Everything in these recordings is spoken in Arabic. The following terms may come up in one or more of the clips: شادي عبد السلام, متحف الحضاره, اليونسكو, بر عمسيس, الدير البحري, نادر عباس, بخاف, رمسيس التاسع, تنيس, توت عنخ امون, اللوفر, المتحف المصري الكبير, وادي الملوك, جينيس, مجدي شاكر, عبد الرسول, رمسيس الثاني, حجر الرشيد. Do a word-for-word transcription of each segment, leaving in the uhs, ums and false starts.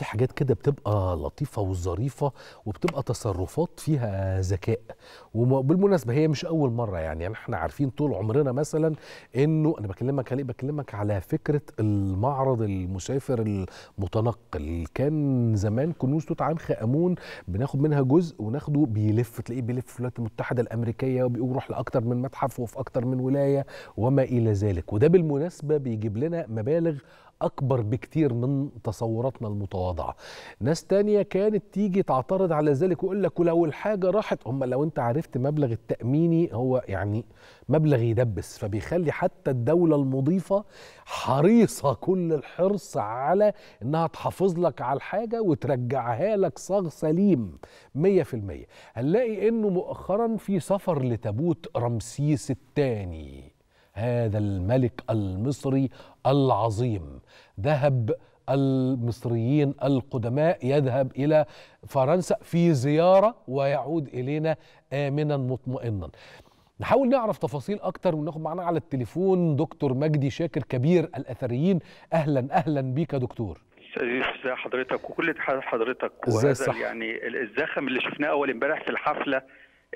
في حاجات كده بتبقى لطيفة وظريفة وبتبقى تصرفات فيها ذكاء. وبالمناسبة هي مش أول مرة، يعني, يعني احنا عارفين طول عمرنا مثلا انه انا بكلمك عليه بكلمك على فكرة المعرض المسافر المتنقل. كان زمان كنوز توت عنخ امون بناخد منها جزء وناخده بيلف، تلاقيه بيلف في الولايات المتحدة الأمريكية وبيروح لأكتر من متحف وفي أكتر من ولاية وما إلى ذلك، وده بالمناسبة بيجيب لنا مبالغ أكبر بكتير من تصوراتنا المتواضعة. ناس تانية كانت تيجي تعترض على ذلك ويقول لك ولو الحاجة راحت، هم لو أنت عرفت مبلغ التأميني هو يعني مبلغ يدبس، فبيخلي حتى الدولة المضيفة حريصة كل الحرص على أنها تحافظ لك على الحاجة وترجعها لك صاغ سليم مية في المية. هنلاقي أنه مؤخرا في سفر لتابوت رمسيس الثاني، هذا الملك المصري العظيم. ذهب المصريين القدماء، يذهب إلى فرنسا في زيارة ويعود إلينا آمنا مطمئنا. نحاول نعرف تفاصيل أكتر وناخد معنا على التليفون دكتور مجدي شاكر كبير الأثريين. أهلا أهلا بيك يا دكتور. ازي حضرتك وكل تحية حضرتك، وهذا يعني الزخم اللي شفناه أول امبارح في الحفلة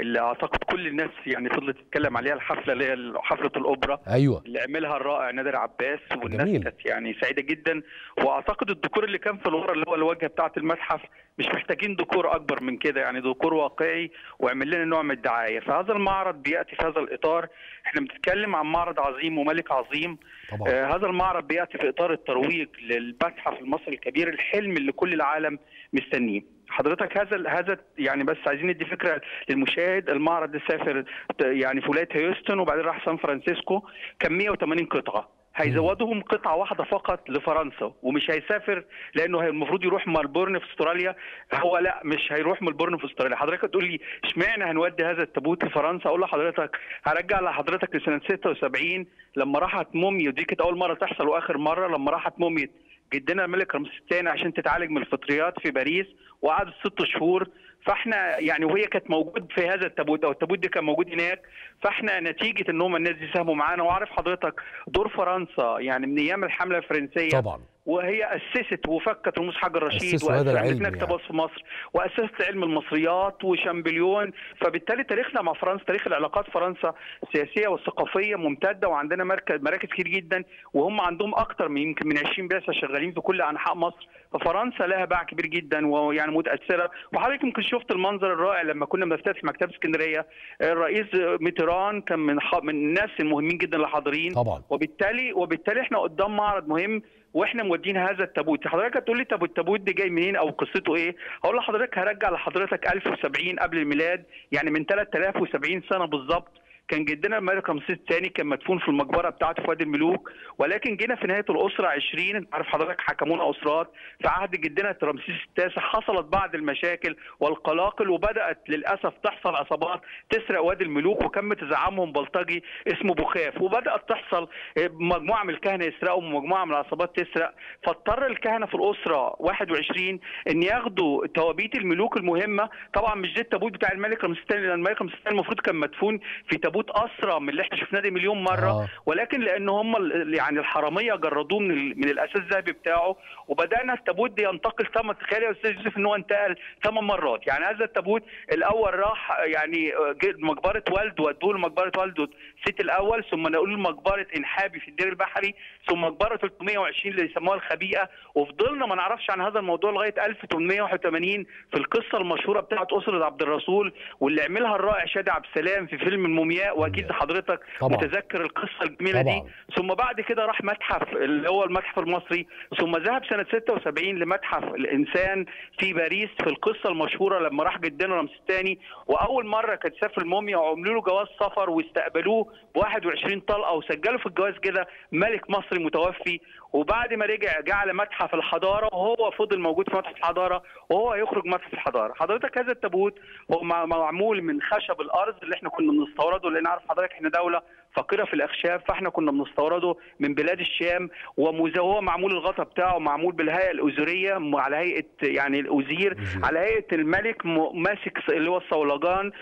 اللي اعتقد كل الناس يعني فضلت تتكلم عليها، الحفله اللي هي حفله الاوبرا، ايوه، اللي عملها الرائع نادر عباس، والناس كانت يعني سعيده جدا. واعتقد الديكور اللي كان في الورا اللي هو الواجهه بتاعه المتحف مش محتاجين ديكور اكبر من كده، يعني ديكور واقعي ويعمل لنا نوع من الدعايه. فهذا المعرض بياتي في هذا الاطار، احنا بنتكلم عن معرض عظيم وملك عظيم طبعا. آه هذا المعرض بياتي في اطار الترويج للمتحف المصري الكبير، الحلم اللي كل العالم مستنيه. حضرتك هذا هذا يعني بس عايزين ندي فكره للمشاهد. المعرض ده سافر يعني في ولايه هيوستن وبعدين راح سان فرانسيسكو، كان مية وتمانين قطعه، هيزودهم قطعه واحده فقط لفرنسا، ومش هيسافر لانه المفروض يروح ملبورن في استراليا، هو لا مش هيروح ملبورن في استراليا. حضرتك تقول لي اشمعنى هنودي هذا التابوت لفرنسا؟ اقول لحضرتك هرجع لحضرتك لسنه ستة وسبعين لما راحت موميا، دي كانت اول مره تحصل واخر مره، لما راحت موميا جدنا الملك رمسيس الثاني عشان تتعالج من الفطريات في باريس، وقعدت ست شهور. فاحنا يعني وهي كانت موجود في هذا التابوت او التابوت ده كان موجود هناك، فاحنا نتيجه ان هم الناس دي ساهموا معانا. وعارف حضرتك دور فرنسا يعني من ايام الحمله الفرنسيه طبعا، وهي اسست وفكت رموز حجر الرشيد وعملت مكتبات يعني في مصر، واسست علم المصريات وشامبليون. فبالتالي تاريخنا مع فرنسا، تاريخ العلاقات فرنسا السياسيه والثقافيه ممتده، وعندنا مركز مراكز كتير جدا، وهم عندهم اكتر من يمكن من عشرين بعثه شغالين في كل انحاء مصر. ففرنسا لها باع كبير جدا ويعني متاثره. وحضرتك يمكن شفت المنظر الرائع لما كنا بنفتتح مكتبه اسكندريه، الرئيس ميتران كان من من الناس المهمين جدا اللي حاضرين طبعا. وبالتالي وبالتالي احنا قدام معرض مهم واحنا مودين هذا التابوت. حضرتك هتقول لي طب التابوت ده جاي منين او قصته ايه؟ هقول لحضرتك هرجع لحضرتك ألف وسبعين قبل الميلاد، يعني من تلاتة آلاف وسبعين سنه بالظبط. كان جدنا الملك رمسيس الثاني كان مدفون في المقبره بتاعته في وادي الملوك، ولكن جينا في نهايه الاسره عشرين، انت عارف حضرتك حكمونا اسرات، في عهد جدنا رمسيس التاسع حصلت بعض المشاكل والقلاقل، وبدات للاسف تحصل عصابات تسرق وادي الملوك، وكم تزعمهم بلطجي اسمه بخاف، وبدات تحصل مجموعه من الكهنه يسرقوا ومجموعه من العصابات تسرق. فاضطر الكهنه في الاسره واحد وعشرين ان ياخدوا توابيت الملوك المهمه. طبعا مش ده التابوت بتاع الملك رمسيس الثاني، لان الملك رمسيس الثاني المفروض كان مدفون في تابوت اسرى من اللي احنا شفناه ده مليون مره آه. ولكن لان هم يعني الحراميه جردوه من من الاساس الذهبي بتاعه، وبدانا التابوت ده ينتقل. تم تخيل يا استاذ يوسف ان هو انتقل ثمان مرات، يعني هذا التابوت الاول راح يعني مقبره والده، ودوه لمقبره والده الست الاول، ثم نقول مقبره انحابي في الدير البحري، ثم مقبره تلتمية وعشرين اللي يسموها الخبيئه، وفضلنا ما نعرفش عن هذا الموضوع لغايه ألف وتمنمية وواحد وتمانين في القصه المشهوره بتاعه اسره عبد الرسول، واللي عملها الرائع شادي عبد السلام في فيلم المومياء، واكيد حضرتك طبعا متذكر القصه الجميله دي. ثم بعد كده راح متحف اللي هو المتحف المصري، ثم ذهب سنه ستة وسبعين لمتحف الانسان في باريس في القصه المشهوره لما راح جدنا رمسيس الثاني، واول مره كانت سافر موميا وعملوا له جواز سفر واستقبلوه ب واحد وعشرين طلقه، وسجلوا في الجواز كده ملك مصري متوفي. وبعد ما رجع جعل متحف الحضاره، وهو فضل موجود في متحف الحضاره وهو يخرج متحف الحضاره. حضرتك هذا التابوت هو معمول من خشب الارز اللي احنا كنا بنستورده، لان عارف حضرتك احنا دوله فقيره في الاخشاب، فاحنا كنا بنستورده من بلاد الشام، وهو معمول الغطا بتاعه معمول بالهيئه الاوزوريه على هيئه يعني الاوزير على هيئه الملك ماسك اللي هو الصولجان،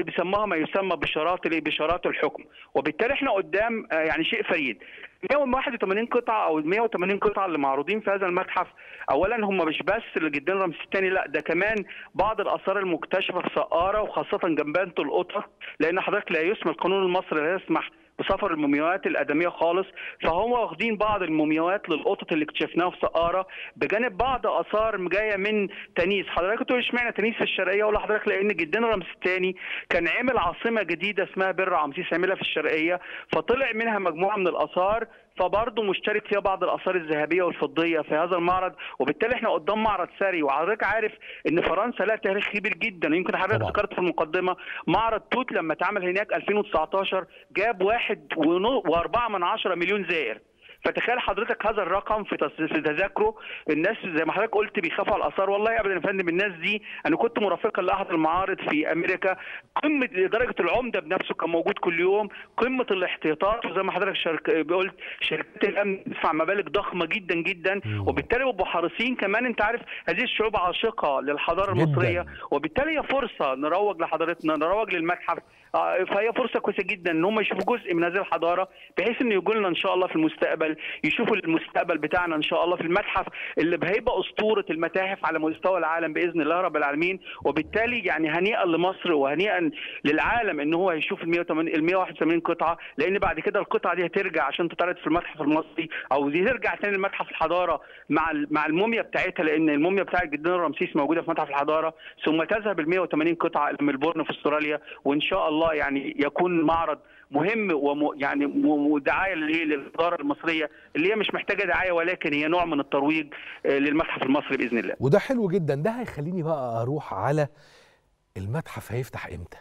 وبيسموها ما يسمى بشارات بشارات الحكم، وبالتالي احنا قدام يعني شيء فريد. مئة وواحد وثمانين قطعه او مئة وثمانين قطعه اللي معروضين في هذا المتحف، اولا هم مش بس الجدران رمسيس الثاني، لا ده كمان بعض الاثار المكتشفه في سقاره وخاصه جنبانه القطر، لان حضرتك لا يسمح القانون المصري لا يسمح بسفر المومياوات الادميه خالص، فهم واخدين بعض المومياوات للقطط اللي اكتشفناها في سقاره، بجانب بعض اثار جايه من تنيس. حضرتك تقول اشمعنى تنيس في الشرقيه؟ ولا حضرتك لان الجدران رمسيس الثاني كان عامل عاصمه جديده اسمها بر عمسيس عاملها في الشرقيه، فطلع منها مجموعه من الاثار، فبرضه مشترك فيها بعض الاثار الذهبيه والفضيه في هذا المعرض، وبالتالي احنا قدام معرض ثري. وحضرتك عارف ان فرنسا لها تاريخ كبير جدا، يمكن حضرتك ذكرت في المقدمه معرض توت لما اتعمل هناك ألفين وتسعتاشر جاب واحد واربعه من عشره مليون زائر، فتخيل حضرتك هذا الرقم في تذاكره. الناس زي ما حضرتك قلت بيخافوا على الاثار، والله ابدا يا فندم، الناس دي انا كنت مرافقا لاحد المعارض في امريكا، قمه درجه العمده بنفسه كان موجود كل يوم، قمه الاحتياطات، وزي ما حضرتك قلت شركات الامن بتدفع مبالغ ضخمه جدا جدا، وبالتالي بيبقوا حريصين كمان. انت عارف هذه الشعوب عاشقه للحضاره المصريه، وبالتالي هي فرصه نروج لحضارتنا، نروج للمتحف، فهي فرصه كويسه جدا ان هم يشوفوا جزء من هذه الحضاره، بحيث ان يجوا لنا ان شاء الله في المستقبل، يشوفوا المستقبل بتاعنا ان شاء الله في المتحف اللي هيبقى اسطوره المتاحف على مستوى العالم باذن الله رب العالمين. وبالتالي يعني هنيئا لمصر وهنيئا للعالم ان هو هيشوف ال مئة وواحد وثمانين قطعه، لان بعد كده القطعه دي هترجع عشان تتعرض في المتحف المصري، او دي ترجع تاني لمتحف الحضاره مع مع الموميا بتاعتها، لان الموميا بتاعت جدران رمسيس موجوده في متحف الحضاره، ثم تذهب ال مئة وثمانين قطعه الى ملبورن في استراليا، وان شاء الله يعني يكون معرض مهم وم يعني ودعايه للحضاره المصريه اللي هي مش محتاجه دعايه، ولكن هي نوع من الترويج للمتحف المصري باذن الله. وده حلو جدا. ده هيخليني بقى اروح على المتحف. هيفتح امتى؟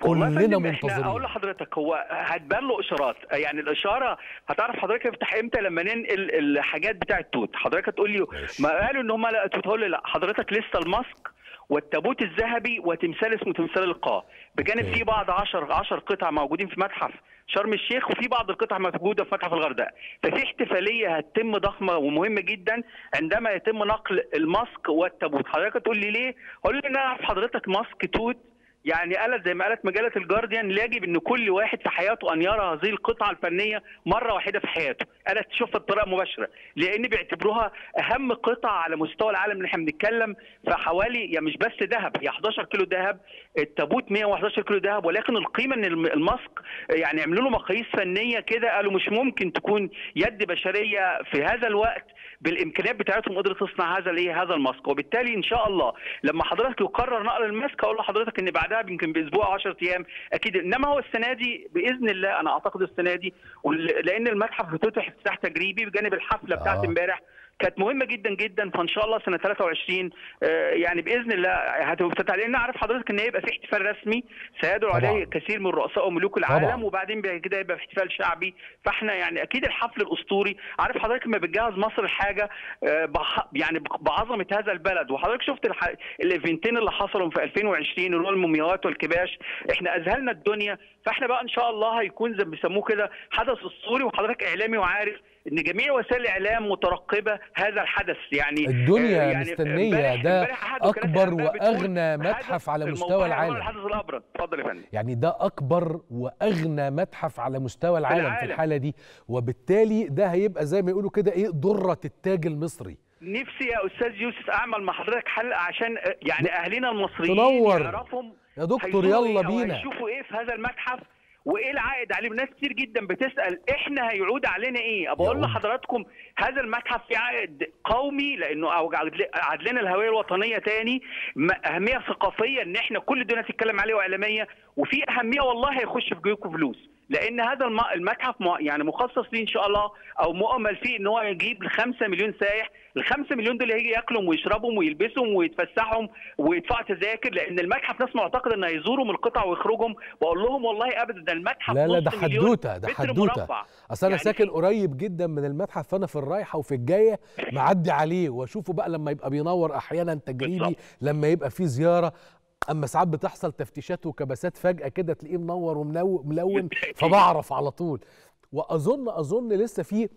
كلنا منتظرين. اقول لحضرتك هو هتبان له اشارات، يعني الاشاره هتعرف حضرتك يفتح امتى لما ننقل الحاجات بتاعه التوت. حضرتك هتقول لي ما قالوا ان هم لا توت، هقول لي لا حضرتك لسه الماسك والتابوت الذهبي وتمثال اسمه تمثال القاع، بجانب في بعض عشر عشر قطع موجودين في متحف شرم الشيخ، وفي بعض القطع موجوده في متحف الغردقه، ففي احتفاليه هتتم ضخمه ومهمه جدا عندما يتم نقل الماسك والتابوت. حضرتك تقول لي ليه؟ هقول لي ان انا اعرف حضرتك ماسك توت، يعني قالت زي ما قالت مجله الجارديان يجب ان كل واحد في حياته ان يرى هذه القطعه الفنيه مره واحده في حياته، قالت تشوفها بطريقه مباشره، لان بيعتبروها اهم قطعه على مستوى العالم. اللي احنا بنتكلم في حوالي يعني مش بس ذهب، هي حداشر كيلو ذهب، التابوت مئة وحداشر كيلو ذهب، ولكن القيمه ان الماسك يعني عملوا له مقاييس فنيه كده، قالوا مش ممكن تكون يد بشريه في هذا الوقت بالامكانيات بتاعتهم قدرت تصنع هذا الايه هذا الماسك. وبالتالي ان شاء الله لما حضرتك يقرر نقل الماسك اقول لحضرتك ان بعدها يمكن باسبوع او عشرة ايام اكيد، انما هو السنه دي باذن الله انا اعتقد السنه دي، لان المتحف هيتفتح افتتاح تجريبي بجانب الحفله بتاعت امبارح كانت مهمه جدا جدا، فان شاء الله سنه ثلاثة وعشرين يعني باذن الله هتفتح، لان اعرف حضرتك ان هيبقى في احتفال رسمي سيدعو عليه كثير من رؤساء وملوك العالم طبعا. وبعدين كده يبقى في احتفال شعبي، فاحنا يعني اكيد الحفل الاسطوري. عارف حضرتك ما بتجهز مصر حاجه يعني بعظمه هذا البلد، وحضرتك شفت الايفنتين اللي حصلوا في ألفين وعشرين اللي هو المومياوات والكباش، احنا اذهلنا الدنيا، فاحنا بقى ان شاء الله هيكون زي ما بيسموه كده حدث اسطوري. وحضرتك اعلامي وعارف ان جميع وسائل الاعلام مترقبه هذا الحدث، يعني الدنيا يعني مستنيه، ده اكبر واغنى متحف على مستوى العالم. الحدث الابرز، اتفضل يا فندم. يعني ده اكبر واغنى متحف على مستوى العالم العالم. في الحاله دي، وبالتالي ده هيبقى زي ما يقولوا كده ايه، ضره التاج المصري. نفسي يا استاذ يوسف اعمل مع حضرتك حلقه عشان يعني اهالينا المصريين تنور يعرفهم يا دكتور، يلا بينا يشوفوا ايه في هذا المتحف وايه العائد عليه. ناس كتير جدا بتسال احنا هيعود علينا ايه؟ بقول لحضراتكم هذا المتحف فيه عائد قومي، لانه عاد لنا الهويه الوطنيه تاني، اهميه ثقافيه ان احنا كل الدنيا تتكلم عليه، واعلاميه، وفي اهميه والله هيخش في جيوبكم فلوس، لان هذا المتحف يعني مخصص ليه ان شاء الله، او مؤمل فيه ان هو يجيب خمسة مليون سائح، ال خمسة مليون دول هيجي ياكلهم ويشربهم ويلبسهم ويتفسحهم ويدفعوا تذاكر، لان المتحف ناس معتقده ان هيزوروا من القطع ويخرجهم، بقول لهم والله ابدا ده المتحف لا لا ده حدوته ده حدوته اصل انا يعني ساكن قريب جدا من المتحف، فانا في الرايحه وفي الجايه معدي عليه واشوفه بقى لما يبقى بينور احيانا تجريبي، لما يبقى فيه زياره اما ساعات بتحصل تفتيشات وكبسات فجأة كده تلاقيه منور وملون فبعرف على طول. واظن اظن لسه في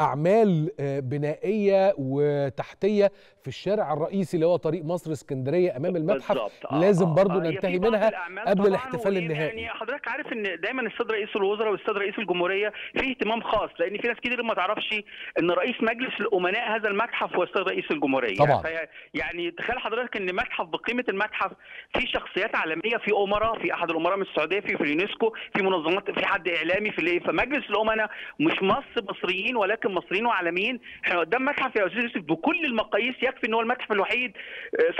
اعمال بنائيه وتحتيه في الشارع الرئيسي اللي هو طريق مصر اسكندريه امام المتحف آه لازم برضو آه ننتهي منها قبل الاحتفال النهائي. يعني حضرتك عارف ان دايما السيد رئيس الوزراء والسيد رئيس الجمهوريه فيه اهتمام خاص، لان في ناس كتير ما تعرفش ان رئيس مجلس الامناء هذا المتحف هو السيد رئيس الجمهوريه. طبعا. يعني تخيل حضرتك ان متحف بقيمه المتحف في شخصيات عالميه، في امراء، في احد الامراء من السعوديه، في في اليونسكو، في منظمات، في حد اعلامي، في فمجلس الامناء مش مصر مصريين ولكن مصريين وعالميين. احنا قدام متحف يا استاذ يوسف بكل المقاييس يكفي ان هو المتحف الوحيد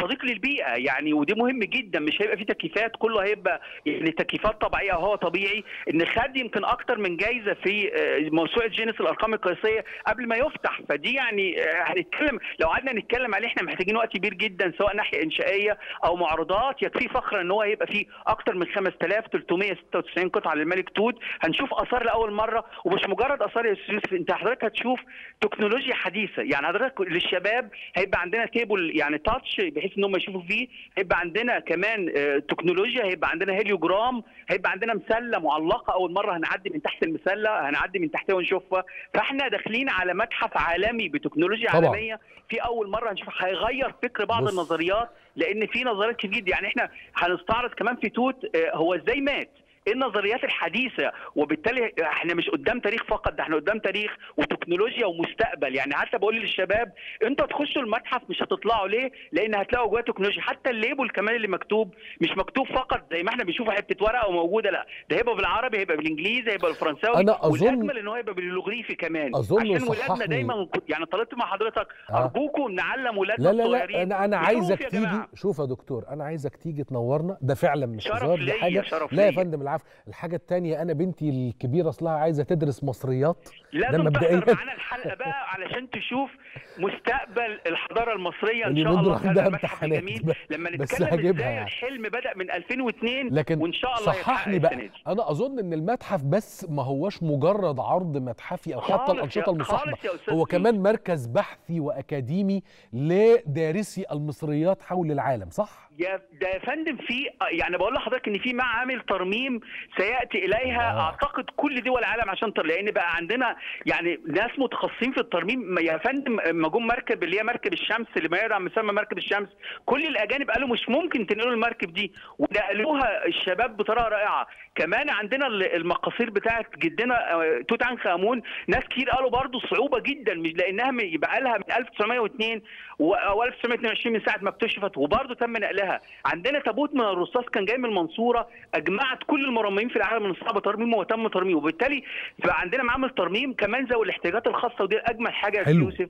صديق للبيئه، يعني ودي مهم جدا. مش هيبقى فيه تكييفات، كله هيبقى يعني تكييفات طبيعيه. هو طبيعي ان خد يمكن اكتر من جايزه في موسوعه جينيس الارقام القياسيه قبل ما يفتح، فدي يعني هنتكلم لو قعدنا نتكلم عليه احنا محتاجين وقت كبير جدا سواء ناحيه انشائيه او معارضات. يكفي فخر ان هو هيبقى فيه اكتر من خمسة آلاف وثلاثمئة وستة وتسعين قطعه للملك توت. هنشوف اثار لأول مرة، ومش مجرد آثار يا أستاذ يوسف، أنت حضرتك هتشوف تكنولوجيا حديثة، يعني حضرتك للشباب هيبقى عندنا كيبل يعني تاتش بحيث إن هم يشوفوا فيه، هيبقى عندنا كمان تكنولوجيا، هيبقى عندنا هيليوجرام، هيبقى عندنا مسلة معلقة أول مرة هنعدي من تحت المسلة، هنعدي من تحتها ونشوفها، فإحنا داخلين على متحف عالمي بتكنولوجيا طبعا. عالمية في أول مرة هنشوف هيغير فكر بعض بص. النظريات، لأن في نظريات كتير جدا، يعني إحنا هنستعرض كمان في توت هو إزاي مات؟ ايه النظريات الحديثه، وبالتالي احنا مش قدام تاريخ فقط، ده احنا قدام تاريخ وتكنولوجيا ومستقبل. يعني حتى بقول للشباب انتوا تخشوا المتحف مش هتطلعوا ليه؟ لان هتلاقوا جواه تكنولوجيا، حتى الليبل كمان اللي مكتوب مش مكتوب فقط زي ما احنا بنشوف حته ورقه وموجوده، لا ده هيبقى بالعربي، هيبقى بالانجليزي، هيبقى بالفرنساوي، والاجمل ان هو هيبقى باللغريفي كمان، عشان ولادنا دايما يعني طلبت مع حضرتك آه. ارجوكم نعلم ولادنا الصغيرين. لا لا انا انا عايزك تيجي جماعة. شوف يا دكتور انا عايزك تيجي تنورنا، ده فعلا مش هزار، ده حاجه. لا يا فندم العفو. الحاجه الثانيه انا بنتي الكبيره اصلها عايزه تدرس مصريات، ده مبدئيا لازم تحضر معانا الحلقه بقى علشان تشوف مستقبل الحضاره المصريه ان شاء الله. ده امتحانات لما نتكلم ازاي الحلم بدا من ألفين واثنين لكن وان شاء الله صححني بقى. انا اظن ان المتحف بس ما هوش مجرد عرض متحفي او حتى الانشطه المصاحبه، هو كمان مركز بحثي واكاديمي لدارسي المصريات حول العالم، صح؟ يا ده يا فندم في يعني بقول لحضرتك ان في معامل ترميم سيأتي إليها آه. أعتقد كل دول العالم عشان تر لأن بقى عندنا يعني ناس متخصصين في الترميم. يا فندم لما جم مركب اللي هي مركب الشمس اللي ما يدعم مسمى مركب الشمس، كل الأجانب قالوا مش ممكن تنقلوا المركب دي، ونقلوها الشباب بطريقة رائعة. كمان عندنا المقاصير بتاعة جدنا توت عنخ امون، ناس كتير قالوا برضو صعوبة جدا مش لأنها بقى لها من ألف وتسعمئة واثنين أو ألف وتسعمئة واثنين وعشرين من ساعة ما اكتشفت، وبرضو تم نقلها. عندنا تابوت من الرصاص كان جاي من المنصورة، أجمعت كل المرممين في العالم من صعب ترميمه وتم ترميمه، وبالتالي بقى عندنا معامل ترميم كمان ذوي الاحتياجات الخاصه. ودي اجمل حاجه يا يوسف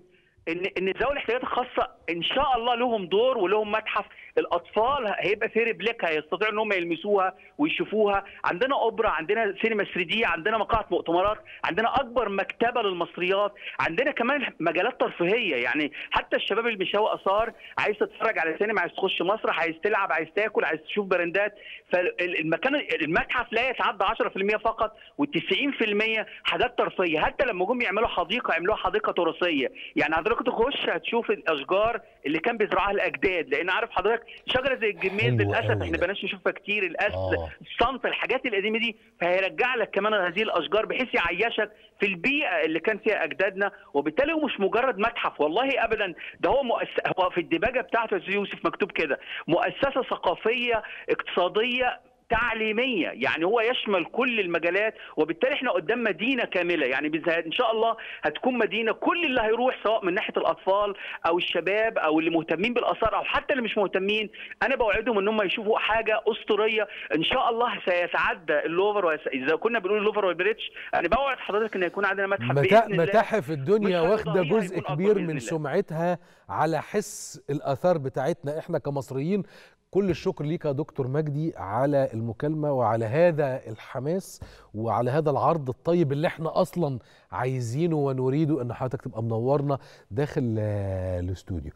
ان ان ذوي الاحتياجات الخاصه ان شاء الله لهم دور ولهم متحف. الاطفال هيبقى في ريبليكا هيستطيعوا ان هم يلمسوها ويشوفوها. عندنا اوبرا، عندنا سينما ثري دي، عندنا مقاعد مؤتمرات، عندنا اكبر مكتبه للمصريات، عندنا كمان مجالات ترفيهيه. يعني حتى الشباب اللي بيشوق اثار، عايز تتفرج على سينما، عايز تخش مسرح، عايز تلعب، عايز تاكل، عايز تشوف براندات، فالمكان المتحف لا يتعدى عشرة في المئة فقط، وال90% حاجات ترفيهيه. حتى لما جم يعملوا حديقه عملوها حديقه تراثيه، يعني حضرتك تخش هتشوف الاشجار اللي كان بيزرعها الاجداد، لان عارف حضرتك شجره زي الجميل للاسف احنا بلاش نشوفها كتير، القش الصنف الحاجات القديمه دي، فهيرجع لك كمان هذه الاشجار بحيث يعيشك في البيئه اللي كان فيها اجدادنا. وبالتالي هو مش مجرد متحف والله ابدا، ده هو مؤس... هو في الدباجه بتاعته يا يوسف مكتوب كده مؤسسه ثقافيه اقتصاديه تعليميه، يعني هو يشمل كل المجالات. وبالتالي احنا قدام مدينه كامله، يعني ان شاء الله هتكون مدينه كل اللي هيروح سواء من ناحيه الاطفال او الشباب او اللي مهتمين بالاثار او حتى اللي مش مهتمين، انا بوعدهم ان هم يشوفوا حاجه اسطوريه ان شاء الله سيتعدى اللوفر ويس... اذا كنا بنقول اللوفر والبريتش، انا بوعد حضرتك ان هيكون عندنا متحف متا... متاحف الدنيا واخده جزء كبير من سمعتها على حس الاثار بتاعتنا احنا كمصريين. كل الشكر ليك يا دكتور مجدي على المكالمة وعلى هذا الحماس وعلى هذا العرض الطيب اللي احنا أصلا عايزينه ونريده، إن حضرتك تبقى منورنا داخل الاستوديو.